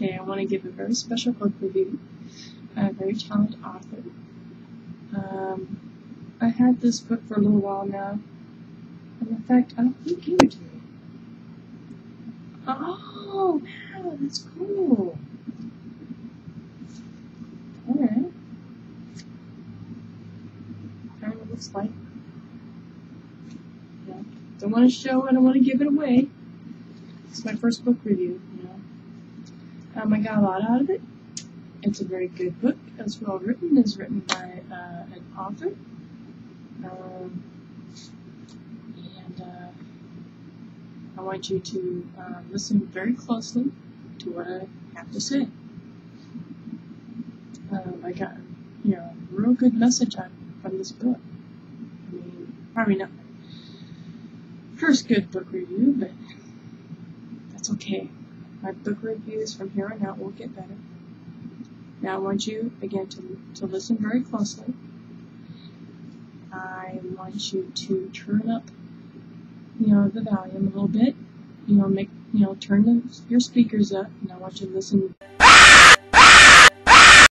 Today I want to give a very special book review, a very talented author. I had this book for a little while now, and in fact I don't think you do. Oh wow, that's cool. Alright. Kind of looks like. Yeah. Don't want to show, I don't want to give it away. It's my first book review, you know. I got a lot out of it. It's a very good book. It's well written. It's written by an author. I want you to listen very closely to what I have to say. I got, you know, a real good message from this book. I mean, probably not my first good book review, but that's okay. My book reviews from here on out will get better. Now I want you, again, to listen very closely. I want you to turn up, you know, the volume a little bit, you know, turn your speakers up, and I want you to listen.